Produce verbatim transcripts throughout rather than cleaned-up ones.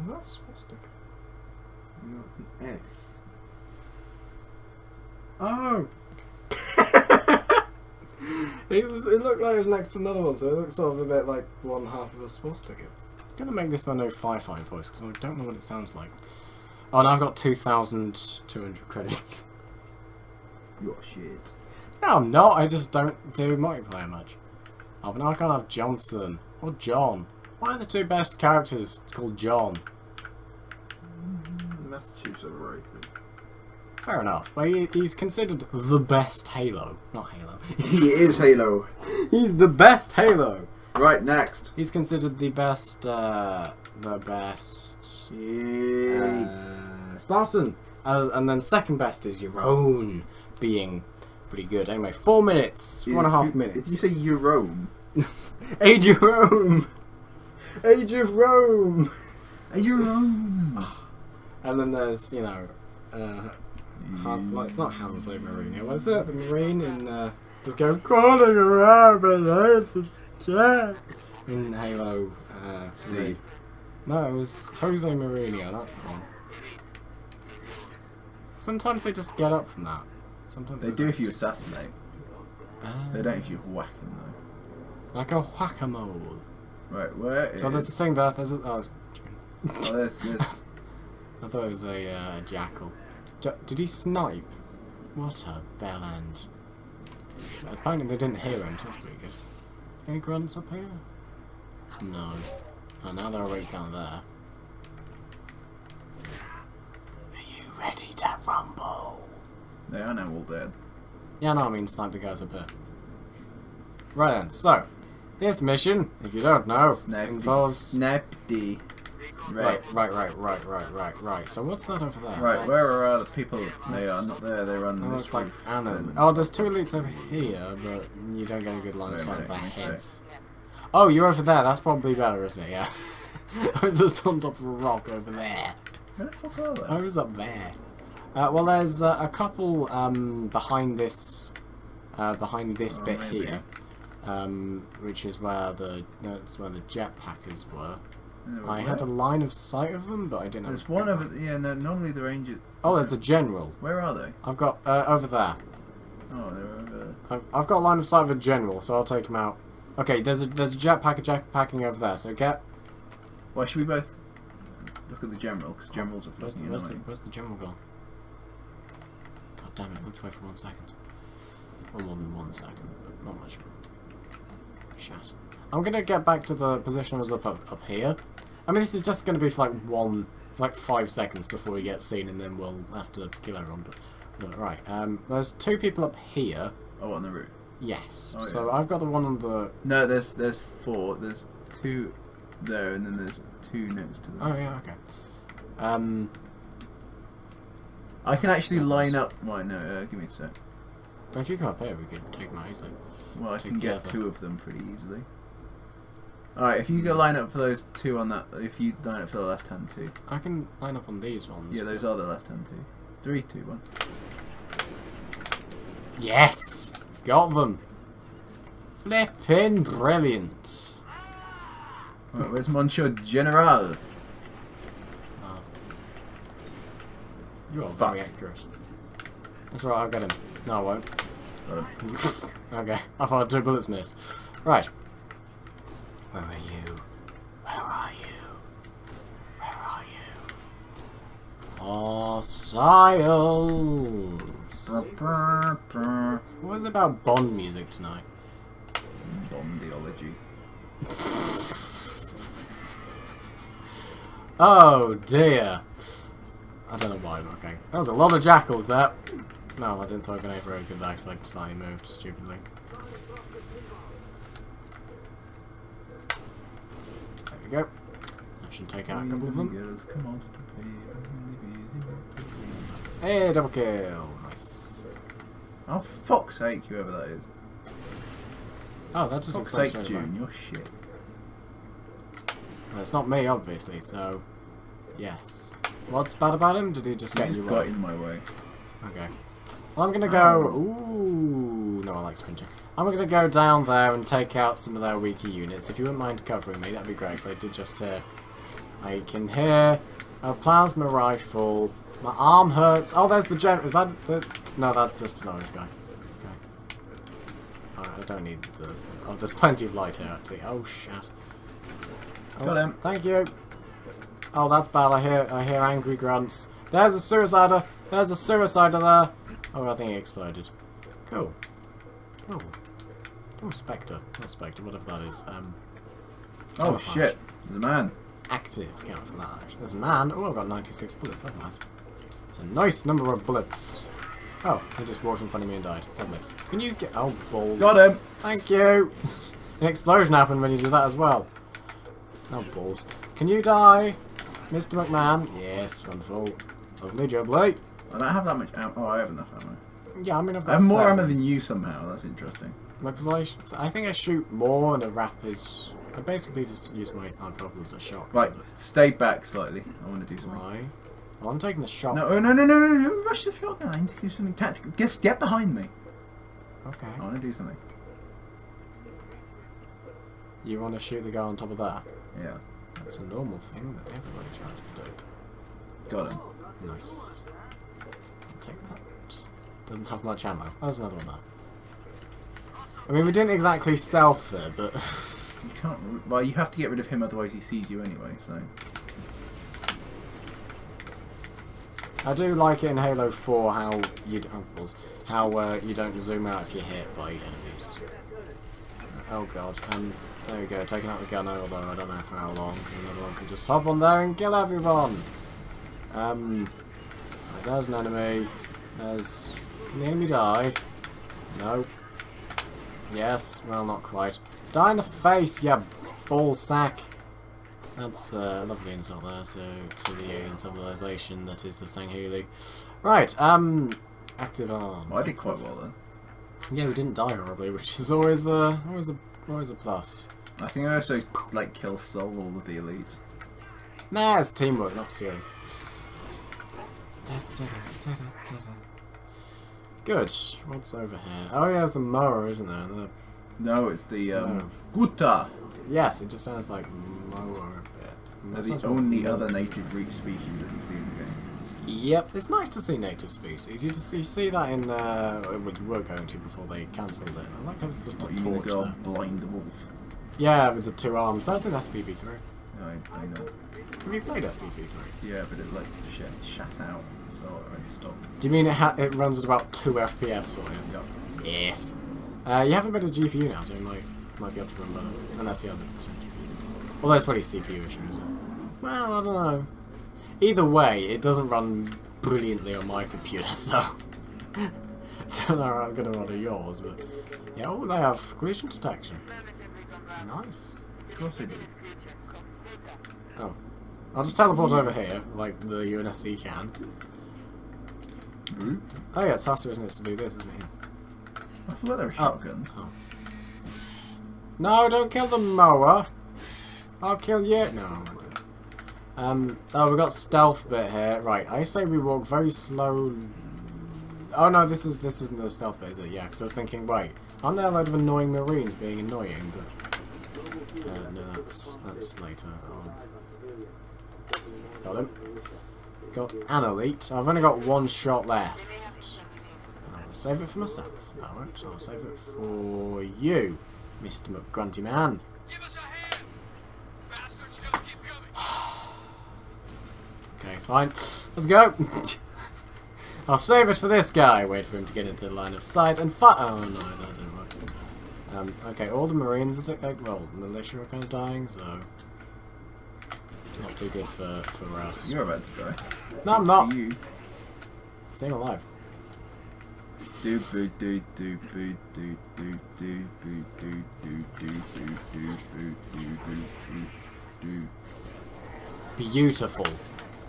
Is that supposed to? No, it's an X. Oh. It was. It looked like it was next to another one, so it looked sort of a bit like one half of a swastika. I'm gonna make this my no Fi-Fi voice because I don't know what it sounds like. Oh, and I've got two thousand two hundred credits. You're shit. No, I'm not. I just don't do multiplayer much. Oh, but now I can't have Johnson or John. Why are the two best characters called John? Mm, Massachusetts overrated. Fair enough, but he, he's considered the best Halo. Not Halo. He is Halo. He's the best Halo. Right, next. He's considered the best, uh, the best... Yeah. Uh, Spartan. Uh, and then second best is your own being pretty good. Anyway, four minutes, is, one and a half you, minutes. Did you say your own? Age of Rome. Age of Rome. Age of Rome. And then there's, you know, uh... Han, well, it's not Jose Mourinho, was it? The Marine in uh, just going crawling around and some shit in Halo uh, three. No, it was Jose Mourinho. That's the one. Sometimes they just get up from that. Sometimes they, they do don't. If you assassinate. Um, they don't if you whack them though. Like a whack-a-mole. Right, where is? Oh, there's a thing there. There's a. Oh, oh there's. there's... I thought it was a uh, jackal. Did he snipe? What a bell end. Apparently they didn't hear him, so that's pretty good. Any grunts up here? No. Oh, now they're awake down there. Are you ready to rumble? They are now all dead. Yeah, no, I mean snipe the guys up here. Right then, so, this mission, if you don't know, snap involves... Snap D. Right. right, right, right, right, right, right. So what's that over there? Right, that's... where are uh, the people? They are not there. They run. Oh, this like and... oh, there's two elites over here, but you don't get a good line of sight of their heads. Oh, you're over there. That's probably better, isn't it? Yeah. I was just on top of a rock over there. Where the fuck are they? I was up there. Uh, well, there's uh, a couple um, behind this, uh, behind this oh, bit maybe. here, um, which is where the that's where the jetpackers were. I had a line of sight of them, but I didn't. There's one over. Yeah, no. Normally the ranger. Oh, there's a general. Where are they? I've got uh, over there. Oh, they're over there. I've got a line of sight of a general, so I'll take him out. Okay, there's a there's a jetpacker jetpacking over there. So get. Why should we both look at the general? Because generals are fucking annoying. Where's the, where's the general gone? God damn it! Looked away for one second. Or more than one second. Not much. Shit. I'm gonna get back to the position I was up up, up here. I mean, this is just going to be for like one, for like five seconds before we get seen, and then we'll have to kill everyone. But, but right, um, there's two people up here. Oh, on the roof. Yes. Oh, so yeah. I've got the one on the. No, there's there's four. There's two there, and then there's two next to them. Oh yeah, okay. Um, I can actually line up. Right, no, uh, give me a sec. Well, if you come up here, we could take them out easily. Well, I can get two of them pretty easily. Alright, if you go line up for those two on that, if you line up for the left hand two. I can line up on these ones. Yeah, those are the left hand two. Three, two, one. Yes! Got them! Flippin' brilliant! Right, where's Monsieur General? Oh. You are Fuck. very accurate. That's right, I'll get him. No, I won't. Got him. Okay, I thought two bullets missed. Right. Where are you? Where are you? Where are you? Oh, Styles! What was about Bond music tonight? Bondiology. Oh dear! I don't know why, but okay. That was a lot of jackals there. No, I didn't throw a grenade very good there because I slightly moved stupidly. Go. I should take out a couple of them. Hey, double kill. Nice. Oh, for fuck's sake, whoever that is. Oh, that's just a close range. June, you're shit. Well, it's not me, obviously, so. Yes. What's bad about him? Did he just get you right? He got in my way. Okay. Well, I'm gonna go. Ooh. No, I like sprinting. I'm going to go down there and take out some of their weaker units. If you wouldn't mind covering me, that'd be great, because I did just hear I can hear a plasma rifle. My arm hurts. Oh, there's the gen. Is that the? No, that's just an orange guy. Okay. Alright, I don't need the. Oh, there's plenty of light here, actually. Oh shit. Oh, got him. Thank you. Oh, that's bad. I hear. I hear angry grunts. There's a suicider. There's a suicider there. Oh, I think he exploded. Cool. Oh. Oh, Spectre. Not Spectre. Whatever that is. Um. Oh shit. There's a man. Active camouflage. There's a man. Oh, I've got ninety-six bullets. That's nice. It's a nice number of bullets. Oh, he just walked in front of me and died. Can you get? Oh, balls. Got him. Thank you. An explosion happened when you did that as well. Oh, balls. Can you die, Mister McMahon? Yes, wonderful. Lovely jubbly. I don't have that much ammo. Oh, I have enough ammo. Yeah, I mean, I've got I have more seven. ammo than you somehow. That's interesting. Because I, I think I shoot more in a rapid. I basically just use my sniper as a shotgun. Right, stay back slightly. I want to do something. Why? Well, I'm taking the shotgun. No, oh, no, no, no, no, no, rush the shotgun. I need to do something tactical. Just get behind me. Okay. I want to do something. You want to shoot the guy on top of that? Yeah. That's a normal thing that everybody tries to do. Got him. Nice. I'll take that. Doesn't have much ammo. There's another one there. I mean, we didn't exactly stealth there, but... You can't. Well, you have to get rid of him, otherwise he sees you anyway. So. I do like it in Halo four how you don't, how uh, you don't zoom out if you're hit by enemies. Oh god. Um. There we go. Taking out the gunner, although I don't know for how long. Because another one can just hop on there and kill everyone. Um. Right, there's an enemy. There's. Can the enemy die? No. Yes. Well, not quite. Die in the face, you ball sack. That's a uh, lovely insult there, so to the alien civilization that is the Sangheili. Right, um, active arm. Well, I did active. quite well then. Yeah, we didn't die horribly, which is always a always a always a plus. I think I also like kill stole all of the elites. Nah, it's teamwork, not stealing. Good. What's over here? Oh yeah, there's the mower, isn't there? The No, it's the um, no. Guta. Yes, it just sounds like mower a bit. They're the only like other native reach species that you see in the game. Yep, it's nice to see native species. You just you see that in uh, what you were going to before they cancelled it. I like how it's just a torch there. Blind wolf. Yeah, with the two arms. That's in S P V three. No, I, I know. Have you played S P V three? Yeah, but it like shit shut out, so I stopped. Do you mean it ha it runs at about two F P S for you? Yep. Yes. Uh, you have a better G P U now, so you might, might be able to run better. And that's the other G P U. Although it's probably a C P U issue, isn't it? Well, I don't know. Either way, it doesn't run brilliantly on my computer, so... Don't know how I'm going to run on yours, but... Yeah, oh, they have collision detection. Nice. Of course they do. Oh. I'll just teleport over here, like the U N S C can. Mm-hmm. Oh yeah, it's faster, isn't it, to do this, isn't it? I forgot there were shotguns. Oh. Oh. No, don't kill the mower. I'll kill you. No. Um. Oh, we got stealth bit here. Right. I say we walk very slow. Oh no, this is this isn't the stealth bit, is it? Yeah. Because I was thinking, wait, aren't there a load of annoying Marines being annoying? But uh, no, that's that's later. Oh. Got him. Got an elite. I've only got one shot left. Save it for myself. No, I won't. I'll save it for you, Mister McGrunty Man. Give us a hand. Bastards, don't keep coming. Okay, fine. Let's go. I'll save it for this guy. Wait for him to get into line of sight and fi- Oh no, that didn't work. Um, okay, all the Marines are well, militia are kind of dying, so it's not too good for for us. You're about to die. No, I'm not. You. Staying alive. Do boo do do boo do do do boo do do do do do boo do do do. Beautiful.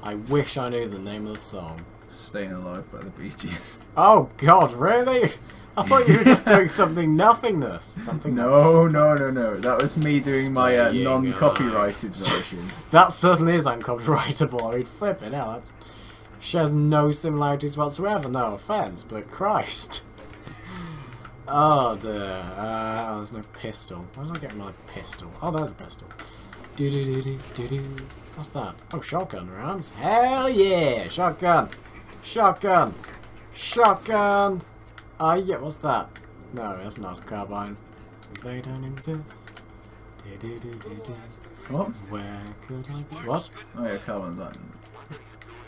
I wish I knew the name of the song. Staying Alive by the Bee Gees. Oh god, really? I thought you were just doing something nothingness. Something. No, no, no, no. That was me doing my uh, non-copyrighted version. That certainly is uncopyrightable. I mean, flipping hell, that's... Shares no similarities whatsoever, no offense, but Christ. Oh dear. Uh, oh, there's no pistol. Where did I get my pistol? Oh, there's a pistol. Do do do do do do. What's that? Oh, shotgun rounds. Hell yeah! Shotgun! Shotgun! Shotgun! Ah, uh, yeah, what's that? No, that's not a carbine. They don't exist. De -de -de -de -de. What? Where could I be? What? Oh, yeah, carbines aren't.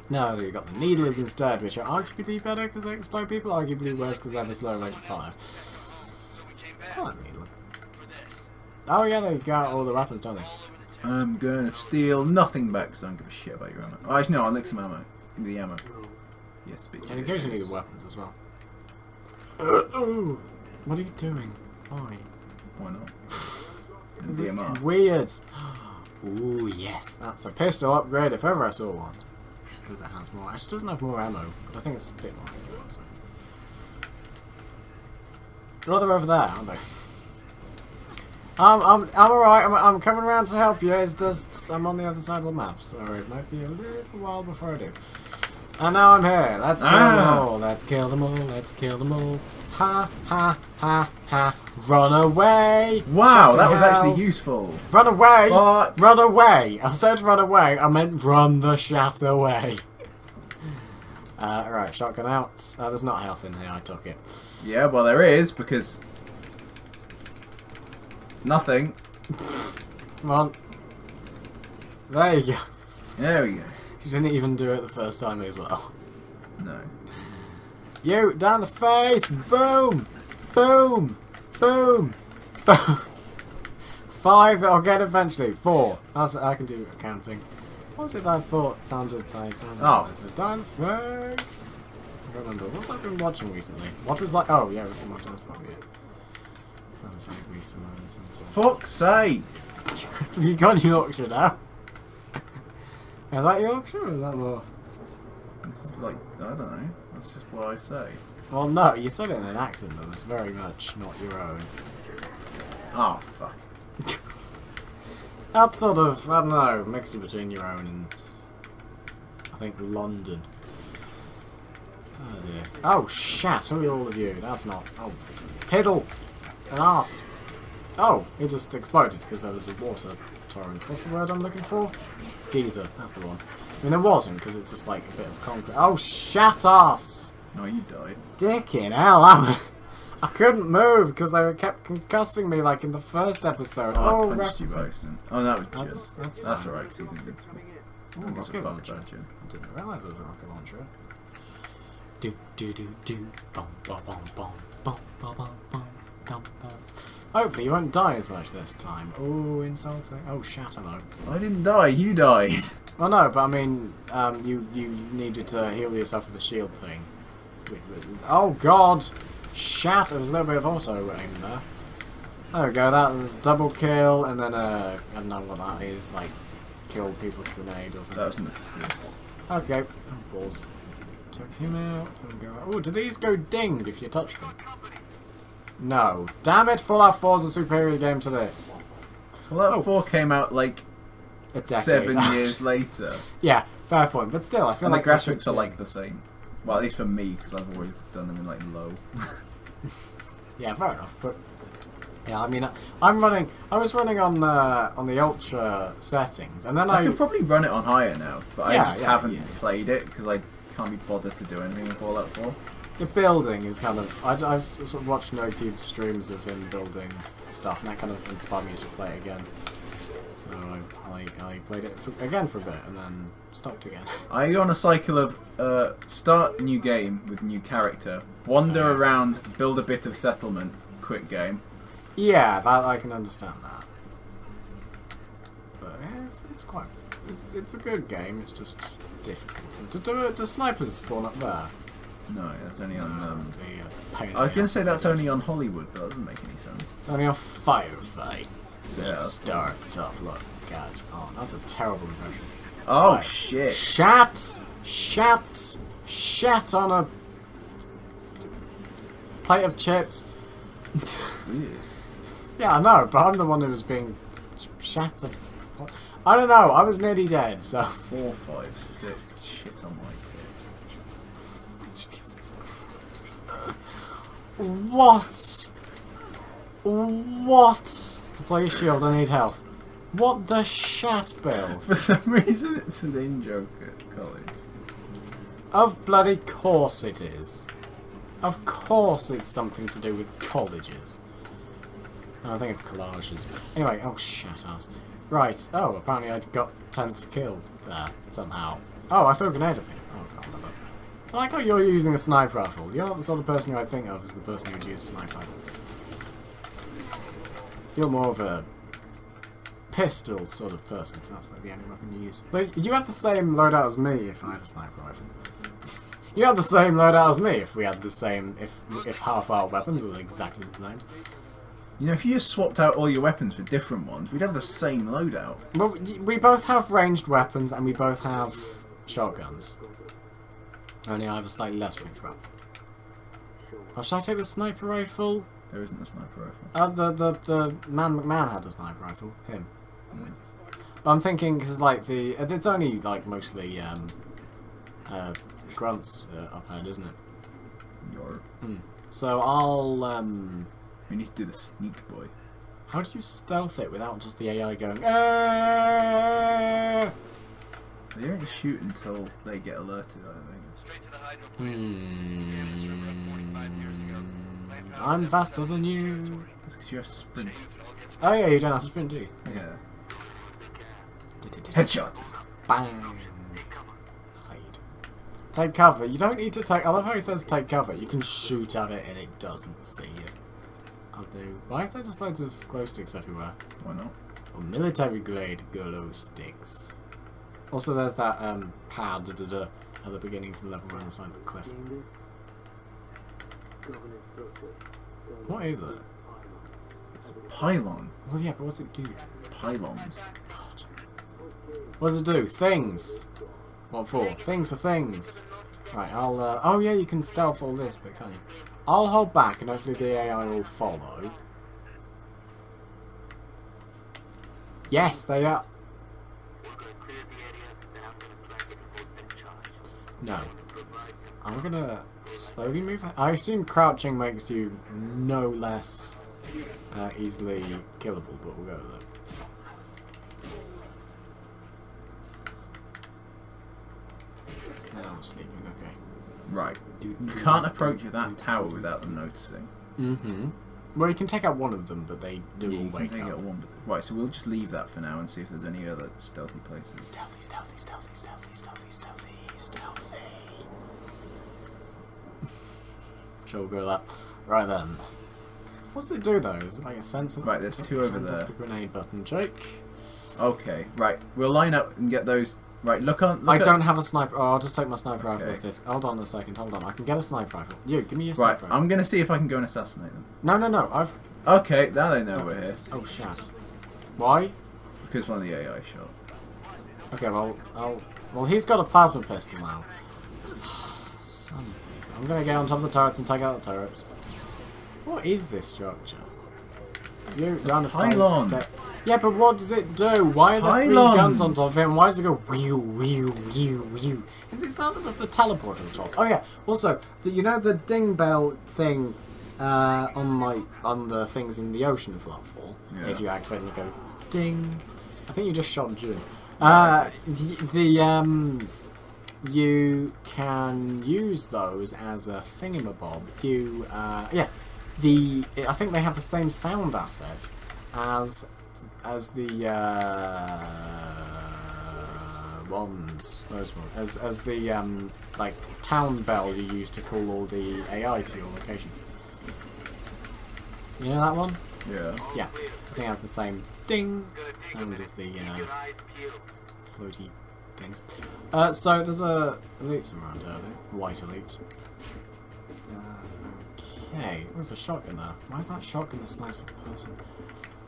No, you've got the needlers instead, which are arguably better because they explode people, arguably worse because they have a slow rate of fire. I like needler. Oh, yeah, they got all the weapons, don't they? I'm going to steal nothing back because I don't give a shit about your ammo. Oh, actually, no, I'll nick some ammo. Give me the ammo. Yes, yeah, and occasionally the weapons as well. Oh, what are you doing? Why? Why not? It's weird. Ooh, yes, that's a pistol upgrade if ever I saw one. Because it has more. Actually, it doesn't have more ammo, but I think it's a bit more accurate. So. Well, they're over there, aren't they? I'm, I'm, I'm alright, I'm, I'm coming around to help you, it's just I'm on the other side of the map, so it might be a little while before I do. And now I'm here, let's kill ah. them all, let's kill them all, let's kill them all. Ha, ha, ha, ha, run away! Wow, that hell. was actually useful. Run away! But... Run away! I said run away, I meant run the shat away. uh, right, shotgun out. Uh, there's not health in here, I took it. Yeah, well there is, because... Nothing. Come on. There you go. There we go. She didn't even do it the first time as well. No. You! Down the face! Boom! Boom! Boom! Boom! Five, I'll get it eventually. Four. That's, I can do counting. What was it that I thought? Sounded play, sounded oh. play. So down the face! I don't remember. What's I've been watching recently? What was like? Oh, yeah, we've been watching this probably. Fuck's sake! You got Yorkshire now? Is that Yorkshire or is that more? It's like, I don't know. That's just what I say. Well, no, you said it in an accent that was very much not your own. Oh, fuck. That's sort of, I don't know, mixed between your own and, I think, London. Oh, dear. Oh, shat, who are all of you? That's not... Oh, piddle! An arse. Oh, it just exploded because there was a water torrent. What's the word I'm looking for? Geyser, that's the one. I mean, there wasn't because it's just like a bit of concrete. Oh, shat arse! No, you died. Dickin' hell, I, I couldn't move because they kept concussing me like in the first episode. Oh, I punched you by accident. Oh, that was that's, good. That's, that's alright because he's invincible. Oh, rocket launcher. I didn't realise it was a rocket launcher. Do, do, do, do. Bom, bom, bom, bom, bom, bom, bom, bom. Hopefully you won't die as much this time. Oh, insulting. Oh, shat ammo. I didn't die, you died. Well, no, but I mean, um, you, you needed to heal yourself with the shield thing. Oh, God! Shat! There was a little bit of auto-aim there. There we go, that was double kill, and then, uh, I don't know what that is, like, kill people with a grenade or something. That was necessary. Okay. Oh, balls. Took him out. Oh, do these go dinged if you touch them? No. Damn it, Fallout four is a superior game to this. Fallout four came out like seven years later. Yeah, fair point. But still, I feel and like... the graphics are like the same. Well, at least for me, because I've always done them in like low. Yeah, fair enough. But yeah, I mean, I'm running... I was running on uh, on the Ultra settings, and then I... I could probably run it on higher now, but yeah, I just yeah, haven't yeah. played it, because I can't be bothered to do anything in Fallout four. The building is kind of... I, I've sort of watched NoPubes streams of him building stuff, and that kind of inspired me to play it again. So I, I, I played it for, again for a bit, and then stopped again. Are you on a cycle of uh, start new game with new character, wander uh, around, build a bit of settlement, quit game? Yeah, that I can understand that. But yeah, it's, it's quite... It's, it's a good game, it's just difficult. So, do, do, do snipers spawn up there? No, that's only on. Um, the I was gonna say that's only on Hollywood, but that doesn't make any sense. It's only on Firefight. So yeah, start tough luck, catch on. That's a terrible impression. Oh Fire. shit! Shat, shat, shat on a plate of chips. Yeah, I know, but I'm the one who was being shat. I don't know. I was nearly dead. So four, five, six. Shit on my. What? What? To play a shield, I need health. What the shat, Bill? For some reason it's an in-joke at college. Of bloody course it is. Of course it's something to do with colleges. No, I think of collages. Anyway, oh shut ass. Right, oh, apparently I'd got tenth kill there, somehow. Oh, I threw a grenade at him. Oh, I can't remember. I like how you're using a sniper rifle. You're not the sort of person who I'd think of as the person who'd use a sniper rifle. You're more of a pistol sort of person, so that's like the only weapon you use. But you have the same loadout as me if I had a sniper rifle. You have the same loadout as me if we had the same, if if half our weapons were exactly the same. You know, if you just swapped out all your weapons for different ones, we'd have the same loadout. Well, we both have ranged weapons and we both have shotguns. Only I have a slightly less ranged weapon. Oh, should I take the sniper rifle? There isn't a sniper rifle. Uh, the, the, the man McMahon had a sniper rifle. Him. Mm. But I'm thinking, because, like, the... It's only, like, mostly, um... Uh, grunts uh, up ahead, isn't it? Your. Mm. So I'll, um... we need to do the sneak boy. How do you stealth it without just the A I going, aah! They don't shoot until they get alerted, I think. Straight to the hydro plant. Hmm. I'm faster than you. That's because you have sprint. Oh yeah, you don't have to sprint, do you? Yeah. Headshot! Bang! Hide. Take cover. You don't need to take... I love how he says take cover. You can shoot at it and it doesn't see you. I'll do... Why is there just loads of glow sticks everywhere? Why not? Or military grade glow sticks. Also there's that um, pad da, da, da, at the beginning of the level around the side of the cliff. What is it? It's a pylon. Well, yeah, but what's it do? Pylons. God. What does it do? Things. What for? Things for things. Right, I'll... Uh, oh, yeah, you can stealth all this, but can't you? I'll hold back and hopefully the A I will follow. Yes, they are... No. I'm gonna... slowly move. I assume crouching makes you no less uh, easily killable, but we'll go with it. No, I'm sleeping. Okay. Right. You can't approach that tower without them noticing. Mm-hmm. Well, you can take out one of them, but they do yeah, all you wake can take up. Out one, but... Right. So we'll just leave that for now and see if there's any other stealthy places. Stealthy, stealthy, stealthy, stealthy, stealthy, stealthy, stealthy. Sure, we'll go that. Right then. What's it do though? Is it like a sensor? Right, there's two over there. The grenade button, Jake. Okay, right. We'll line up and get those. Right, look on. Look I don't have a sniper. Oh, I'll just take my sniper okay. rifle with this. Hold on a second. Hold on. I can get a sniper rifle. You, give me your sniper right, rifle. I'm gonna see if I can go and assassinate them. No, no, no. I've. Okay, now they know oh. we're here. Oh shit. Why? Because one of the A I shot. Okay, well, I'll. Well, he's got a plasma pistol now. Son. I'm gonna get on top of the turrets and take out the turrets. What is this structure? You down the pylon. Yeah, but what does it do? Why are there three guns on top of him? Why does it go whew, whew, whew, whew? It's not just the teleport on top. Oh yeah. Also, the, you know the ding bell thing uh, on like on the things in the ocean floor. Yeah. If you activate and you go ding, I think you just shot June. Uh, the, the um. You can use those as a thingamabob. You, uh, yes, the I think they have the same sound asset as as the uh, ones, those ones, as as the um, like town bell you use to call all the A I to your location. You know that one? Yeah. Yeah, I think it has the same ding sound as the uh, floaty. Things. Uh, so there's a elite around here, white elite. Uh, okay, there's a shotgun there. Why is that shotgun the size of a person?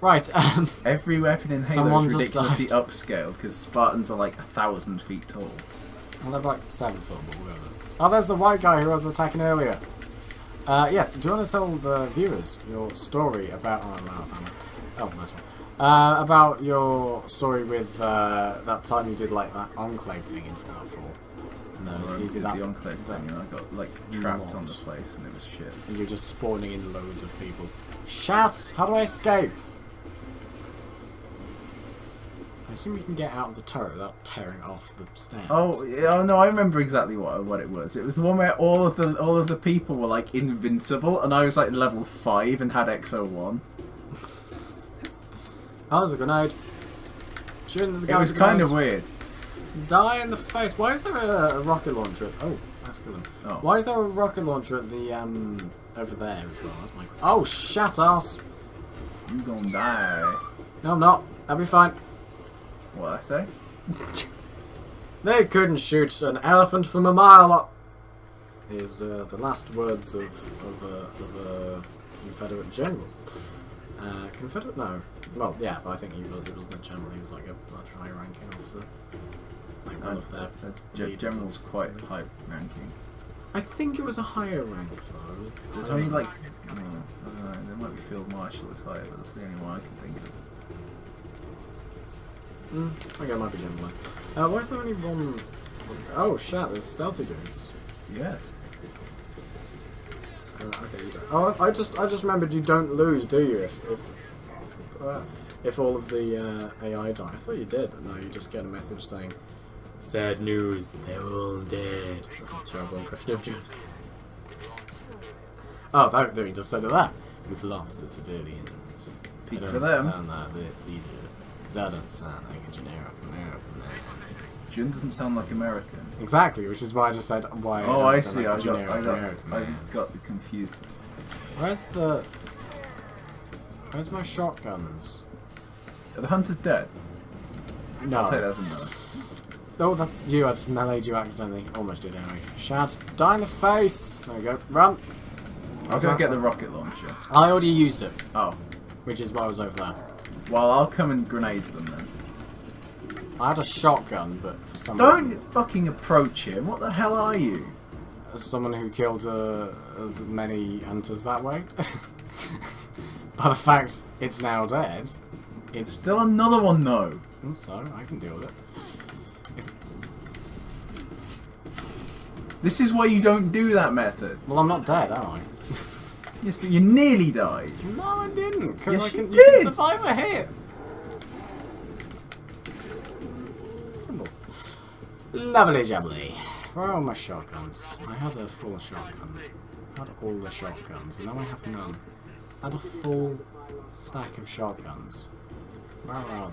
Right. Um, Every weapon in Halo is ridiculously upscaled because Spartans are like a thousand feet tall. Well, they're like seven foot, but whatever. Oh, there's the white guy who I was attacking earlier. Uh, yes. Do you want to tell the viewers your story about? Oh, wow, oh nice one. Uh, about your story with uh, that time you did like that enclave thing in Fallout four. No, well, you did, did that the enclave thing, thing and I got like trapped Mont. on the place and it was shit. And you're just spawning in loads of people. Shout! How do I escape? I assume you can get out of the turret without tearing off the stand. Oh, oh no! I remember exactly what what it was. It was the one where all of the all of the people were like invincible, and I was like level five and had X oh one. Oh, there's a grenade. Shoot into the guy. It was kind of weird. Die in the face. Why is there a, a rocket launcher? Oh, that's good. Oh. Why is there a rocket launcher at the um over there as well? That's my. Oh, shat ass! You gonna die? No, I'm not. I'll be fine. What I say? They couldn't shoot an elephant from a mile up. Is uh, the last words of of a, of a Confederate general. Uh, Confederate? No. Well, yeah, but I think he was, he wasn't a general. He was like a much high-ranking officer. Like one I, of their uh, general's quite high-ranking. I think it was a higher rank though. There's only like I don't know. I don't know. There might be field marshal is higher, but that's the only one I can think of. Mm, okay, it might be general. Uh, why is there only one... Oh, shit, there's stealthy dudes. Yes. Uh, okay, you don't... Oh, I just, I just remembered you don't lose, do you, if if, uh, if all of the uh, A I die. I thought you did, but no, you just get a message saying, sad news, they're all dead. That's a terrible impression of June. Oh, that, that we just said that. We've lost the civilians. Peak for them. Sound like this either. That doesn't sound like a generic American name. Jun doesn't sound like American. Exactly, which is why I just said why. Oh, I see. Like I, got, I got. I got confused. Where's the? Where's my shotguns? Are the hunters dead? No. I'll take that as a no. Oh, that's you. I just meleeed you accidentally. Almost did anyway. Shad, die in the face. There we go. Run. I'll go get the rocket launcher. I already used it. Oh, which is why I was over there. Well, I'll come and grenade them then. I had a shotgun, but for some Don't reason... fucking approach him! What the hell are you? As someone who killed uh, many hunters that way. By the fact it's now dead... It's still another one, though! I'm sorry, I can deal with it. If... This is why you don't do that method. Well, I'm not dead, am I? Yes, but you nearly died. No, I didn't. Because yes, I can, you did. You can survive a hit. Simple. Lovely jubbly. Where are all my shotguns? I had a full shotgun. I had all the shotguns, and now I have none. I had a full stack of shotguns. Where are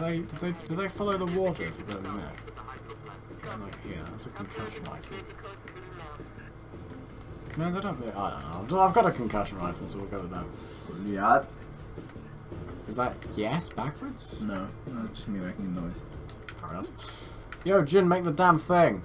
they? Here. Do they do they do they follow the water if you blow them out? Like here, that's a concussion rifle. No, they don't really, I don't know. I've got a concussion rifle, so we'll go with that. Yeah. Is that yes backwards? No, no, it's just me making a noise. Fair enough. Yo, Jun, make the damn thing.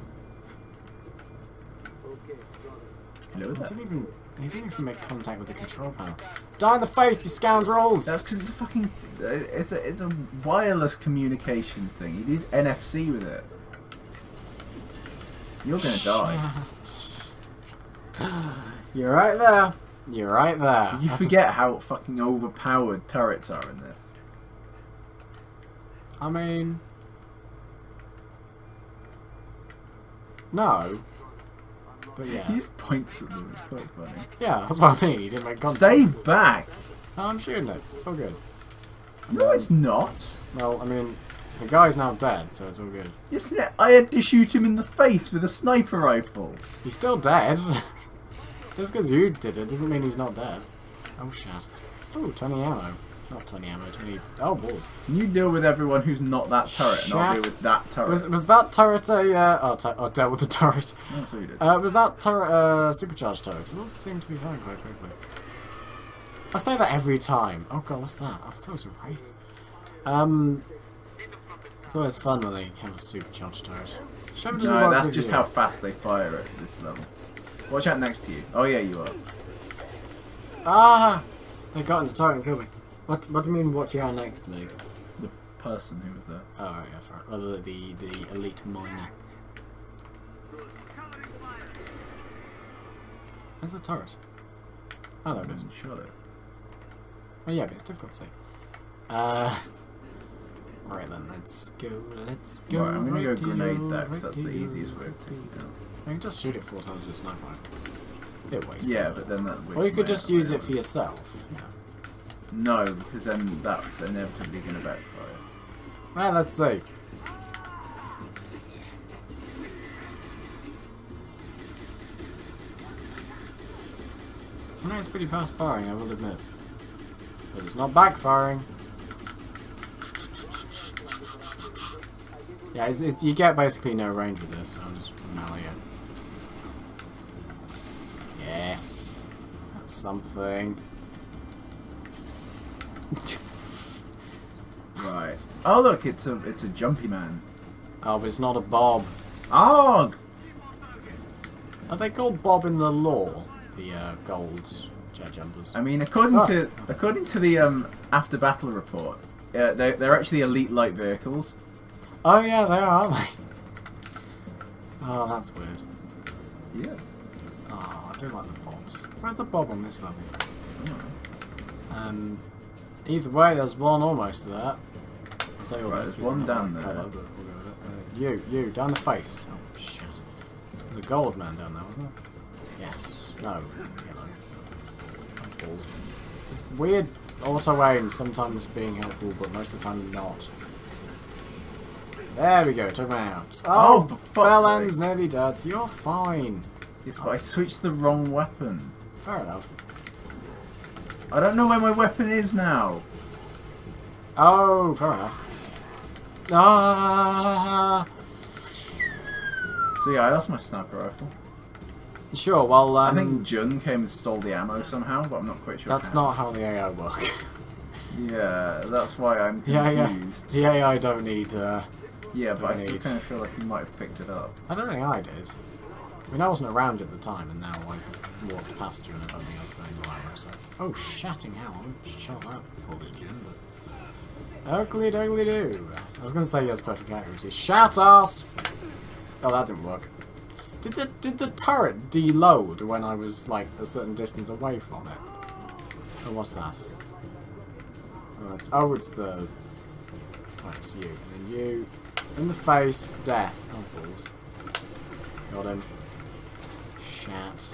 Hello there. He didn't even, he didn't even make contact with the control panel. Die in the face, you scoundrels! That's because it's a fucking, it's a, it's a wireless communication thing. You did N F C with it. You're gonna Shit. die. You're right there. You're right there. Did you I forget just... how fucking overpowered turrets are in this? I mean... No. But yeah. He just points at them, which is quite funny. Yeah, that's what I mean. He didn't make contact. Stay back! No, I'm shooting it. It's all good. No, um, it's not. Well, I mean, the guy's now dead, so it's all good. Yes, I had to shoot him in the face with a sniper rifle. He's still dead. Just because you did it doesn't mean he's not dead. Oh shit. Oh, twenty ammo. Not twenty ammo, twenty... Oh, balls. Can you deal with everyone who's not that turret shit. and I'll deal with that turret? Was, was that turret a... Uh, oh, tu oh, dealt with the turret. No, so you did. Uh, was that turret a uh, supercharged turret? Because it all seemed to be going quite quickly. I say that every time. Oh god, what's that? I thought it was a wraith. Um... It's always fun when they have a supercharged turret. No, that's just you. how fast they fire at this level. Watch out next to you. Oh yeah, you are. Ah! They got in the turret and killed me. What, what do you mean, watch out next to me? The person who was there. Oh, right, yeah, fair. Oh, the, the, the elite miner. Where's the turret? Oh, there it is. Shot it. Oh yeah, but it's difficult to see. Uh... Right then, let's go, let's go. Right, I'm gonna right go grenade you, that, because right that's the easiest way to take it out. You can just shoot it four times with a sniper rifle. It wastes. Yeah, but then that. Or you could just use it for yourself. Yeah. No, because then that's inevitably going to backfire. Well, let's see. No, it's pretty fast firing, I will admit. But it's not backfiring. Yeah, it's, it's, you get basically no range with this, so I'll just melee it. Yes. That's something. Right. Oh look, it's a it's a jumpy man. Oh, but it's not a Bob. Arg! Are they called Bob in the law? The uh, gold jet jumpers. I mean, according oh. to according to the um, after battle report, uh, they're they're actually elite light vehicles. Oh yeah, they are, aren't they? Oh, that's weird. Yeah. Oh, I do like the Bobs. Where's the Bob on this level? Oh. Um. Either way, there's one almost there. Right, there's one down there. Colour, but we'll go with it. Uh, you, you, down the face. Oh, shit. There's a gold man down there, wasn't there? Yes. No. Yellow. My balls. It's weird auto-aim sometimes being helpful, but most of the time not. There we go, took me out. Oh, oh Bellend's nearly dead. You're fine. Yes, but oh. I switched the wrong weapon. Fair enough. I don't know where my weapon is now. Oh, fair enough. Ah. So yeah, I lost my sniper rifle. Sure, well... Um, I think Jun came and stole the ammo somehow, but I'm not quite sure That's how. not how the A I work. Yeah, that's why I'm confused. Yeah, yeah. The A I don't need... Uh, yeah, but I still need... kind of feel like you might have picked it up. I don't think I did. I mean, I wasn't around at the time, and now I've walked past you and I don't think I've got any ammo, so... Oh, shatting hell. Shut up, probably Jun, but... Ugly dogly do. I was going to say yes, perfect accuracy. Shut ass! Oh, that didn't work. Did the did the turret deload when I was like a certain distance away from it? Oh, what's that? Oh, it's, oh, it's the. Oh, it's you. And then you in the face, death. Oh balls! Got him. Shat.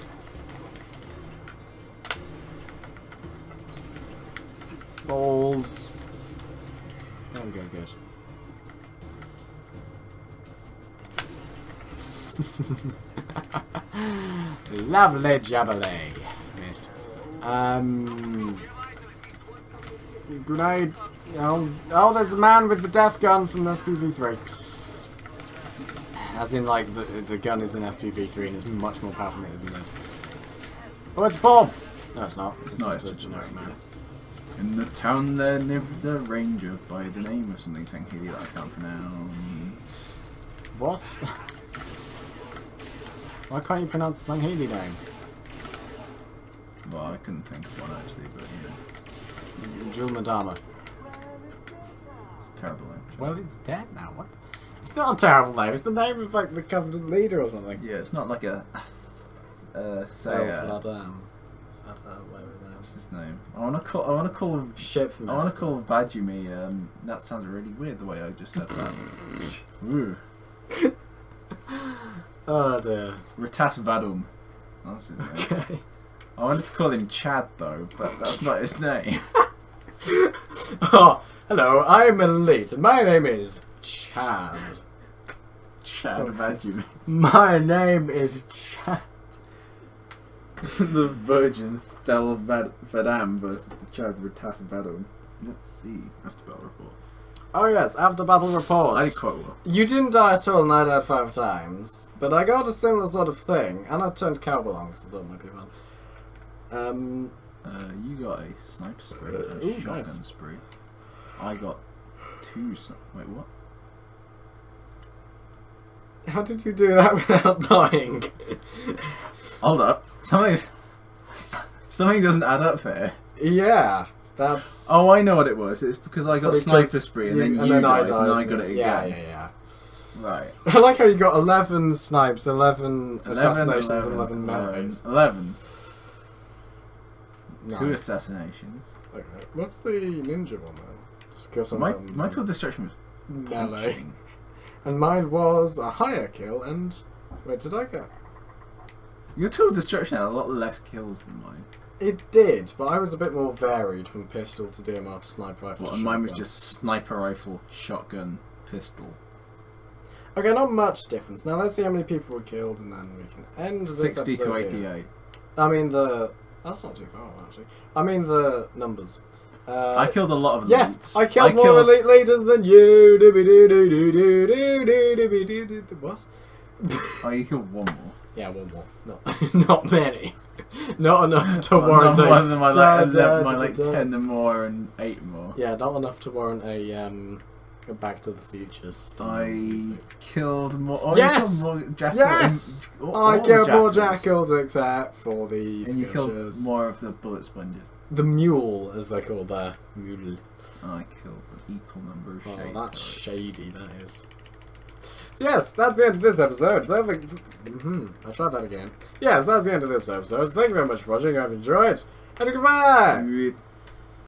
Balls. There we go, good. Lovely jabbly. Missed. Um, grenade. Oh, oh, there's a man with the death gun from S P V three. As in, like, the, the gun is in S P V three and is much more powerful than it is in this. Oh, it's Bob! No, it's not. It's, it's not, just it's a generic man. In the town there lived a ranger by the name of something Sangheili that I can't pronounce. What? Why can't you pronounce Sangheili name? Well, I couldn't think of one actually, but yeah. Jul Madama. It's a terrible name. Well, it's dead now. What? It's not a terrible name. It's the name of like the Covenant leader or something. Yeah, it's not like a. Uh, say. Uh, What's his name? I wanna call I wanna call him Shipmaster. I wanna call Vadumi, um that sounds really weird the way I just said that. Ooh. Oh dear. Rtas 'Vadum. That's his name. Okay. I wanted to call him Chad though, but that's not his name. Oh, hello, I'm Elite and my name is Chad. Chad Vadumi. My name is Chad. The Virgin Del Vadam versus the Chad Rtas 'Vadum. Let's see. After battle report. Oh yes, after battle report. I did quite well. You didn't die at all and I died five times. But I got a similar sort of thing. And I turned cowbell on because I thought it might be fun. Um, uh, you got a snipe spree, uh, a ooh, shotgun nice. spree. I got two snipe... Wait, what? How did you do that without dying? Hold up. Something, something doesn't add up here. Yeah, that's... Oh, I know what it was. It's because I got because sniper spree and then you, and you then died, died and I got it again. Yeah, yeah, yeah. Right. I like how you got eleven snipes, eleven, eleven assassinations, eleven, and eleven melees. eleven. Nine. Two assassinations. Okay. What's the ninja one, though? My, my total distraction was... Melee. And mine was a higher kill and... Where did I go? Your tool destruction had a lot less kills than mine. It did, but I was a bit more varied from pistol to D M R to sniper rifle. Well, and mine was just sniper rifle, shotgun, pistol. Okay, not much difference. Now let's see how many people were killed, and then we can end this episode. Sixty to eighty-eight. I mean the. That's not too far actually. I mean the numbers. Uh, I killed a lot of yes, elites. Yes, I killed I more killed... elite leaders than you. What? Oh, you killed one more. Yeah, one more. Not, not many. Not enough to well, warrant not a... Not more than my like ten more and eight more. Yeah, not enough to warrant a um, a Back to the Future style. I killed more... Oh, yes! Killed more jackals, yes! In, all, I all killed jackals. more jackals except for the and you killed more of the bullet sponges. The mule, as they call their mule. I killed an equal number of shades. Oh, that's shady, that is. So yes, that's the end of this episode. Mm-hmm. I tried that again. Yes, that's the end of this episode. So thank you very much for watching. I hope you enjoyed. And goodbye!